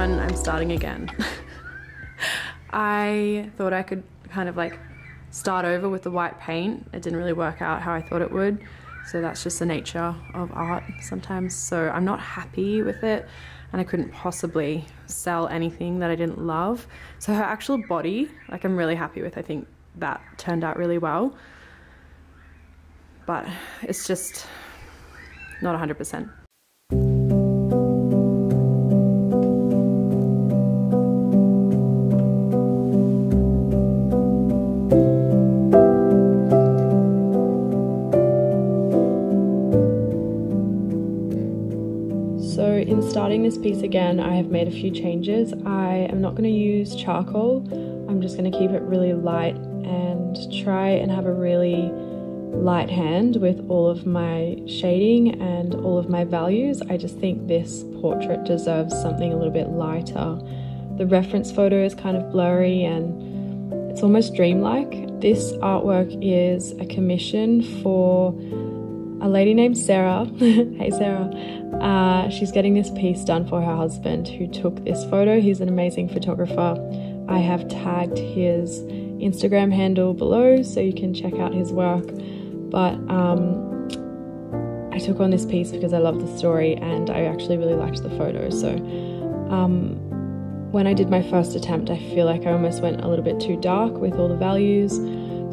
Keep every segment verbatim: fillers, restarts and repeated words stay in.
one, I'm starting again. I thought I could kind of like start over with the white paint. It didn't really work out how I thought it would. So that's just the nature of art sometimes. So I'm not happy with it, and I couldn't possibly sell anything that I didn't love. So her actual body, like, I'm really happy with. I think that turned out really well, but it's just not one hundred percent. In starting this piece again, I have made a few changes. I am not going to use charcoal. I'm just going to keep it really light and try and have a really light hand with all of my shading and all of my values. I just think this portrait deserves something a little bit lighter. The reference photo is kind of blurry and it's almost dreamlike. This artwork is a commission for a lady named Sarah. Hey Sarah. Uh, she's getting this piece done for her husband who took this photo. He's an amazing photographer. I have tagged his Instagram handle below so you can check out his work. But um, I took on this piece because I love the story and I actually really liked the photo. So um, when I did my first attempt, I feel like I almost went a little bit too dark with all the values.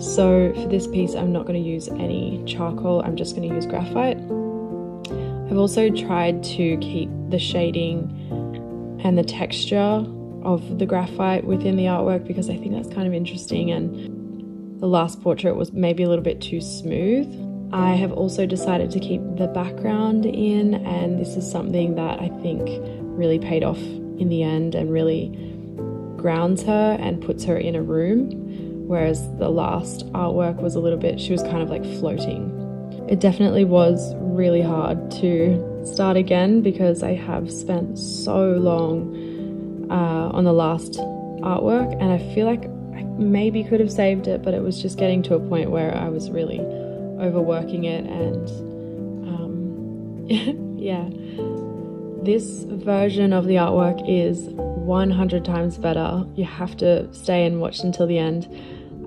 So for this piece, I'm not going to use any charcoal. I'm just going to use graphite. I've also tried to keep the shading and the texture of the graphite within the artwork because I think that's kind of interesting, and the last portrait was maybe a little bit too smooth. I have also decided to keep the background in, and this is something that I think really paid off in the end and really grounds her and puts her in a room, whereas the last artwork was a little bit, she was kind of like floating. It definitely was really hard to start again because I have spent so long uh, on the last artwork, and I feel like I maybe could have saved it, but it was just getting to a point where I was really overworking it, and um, yeah. This version of the artwork is one hundred times better. You have to stay and watch until the end.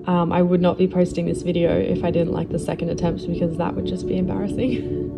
Um, I would not be posting this video if I didn't like the second attempt because that would just be embarrassing.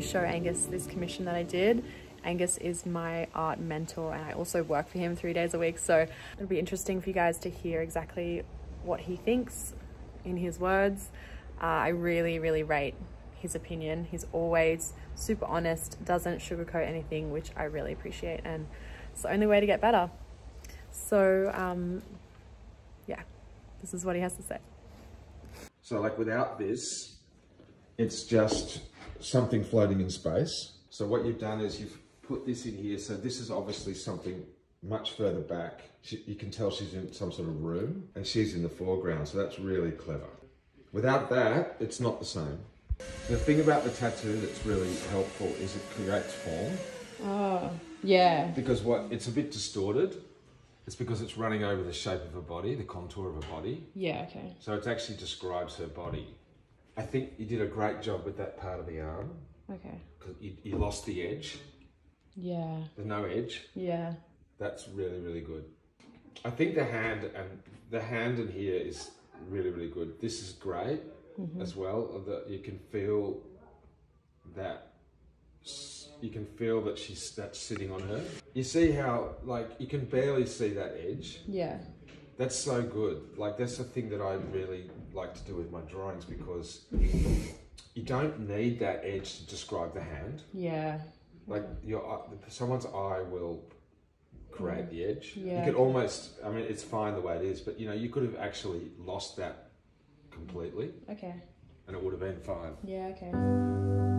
going to show Angus this commission that I did. Angus is my art mentor and I also work for him three days a week, so it'll be interesting for you guys to hear exactly what he thinks in his words. Uh, I really, really rate his opinion. He's always super honest, doesn't sugarcoat anything, which I really appreciate, and it's the only way to get better. So um, yeah, this is what he has to say. So like without this, it's just something floating in space. So what you've done is you've put this in here. So this is obviously something much further back. She, you can tell she's in some sort of room and she's in the foreground. So that's really clever. Without that, it's not the same. The thing about the tattoo that's really helpful is it creates form. Oh, yeah. Because what it's a bit distorted. It's because it's running over the shape of her body, the contour of her body. Yeah, okay. So it actually describes her body. I think you did a great job with that part of the arm. Okay. Because you, you lost the edge. Yeah. There's no edge. Yeah. That's really, really good. I think the hand and the hand in here is really, really good. This is great mm-hmm. as well. That you can feel that you can feel that she's that's sitting on her. You see how like you can barely see that edge. Yeah. That's so good. Like that's the thing that I really like to do with my drawings, because you don't need that edge to describe the hand. Yeah. Like your someone's eye will create the edge. Yeah. You could almost, I mean, it's fine the way it is, but you know, you could have actually lost that completely. Okay. And it would have been fine. Yeah, okay.